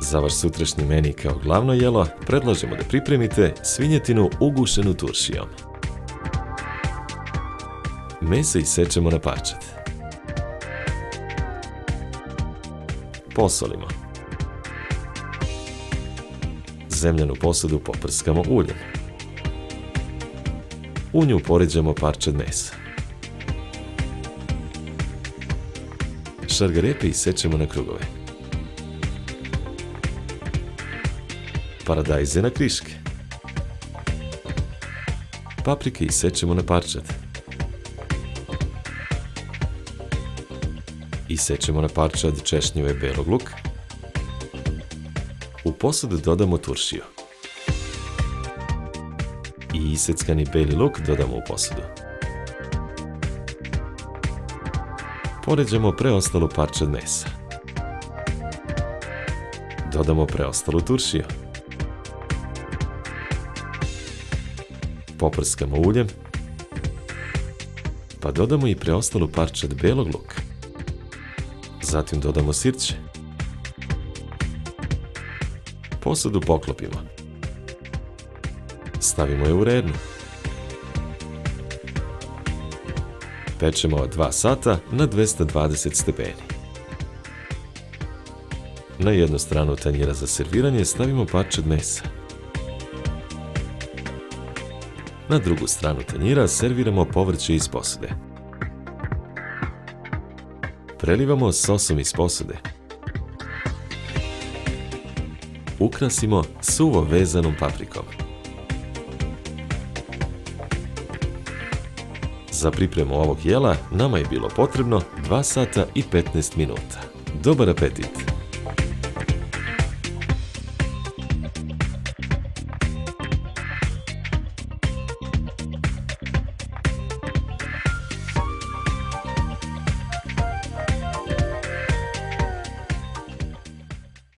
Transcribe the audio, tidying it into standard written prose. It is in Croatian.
Za vaš sutrašnji meni kao glavno jelo predlažemo da pripremite svinjetinu ugušenu turšijom. Meso isečemo na parčad. Posolimo. Zemljanu posudu poprskamo uljem. U nju poređamo parčad mesa. Šargarepe isečemo na krugove. Paradajze na kriške. Paprike isečemo na parčad. Isečemo na parčad češnjeve belog luka. U posudu dodamo turšiju. I iseckani beli luk dodamo u posudu. Poređamo preostalo parčad mesa. Dodamo preostalu turšiju. Poprskamo uljem, pa dodamo i preostalu parčad belog luka. Zatim dodamo sirće. Posudu poklopimo. Stavimo je u rednu. Pečemo od 2 sata na 220 stepeni. Na jednu stranu tanjira za serviranje stavimo parčad mesa. Na drugu stranu tanjira serviramo povrće iz posude. Prelivamo sosom iz posude. Ukrasimo suvo vezanom paprikom. Za pripremu ovog jela nama je bilo potrebno 2 sata i 15 minuta. Dobar apetit!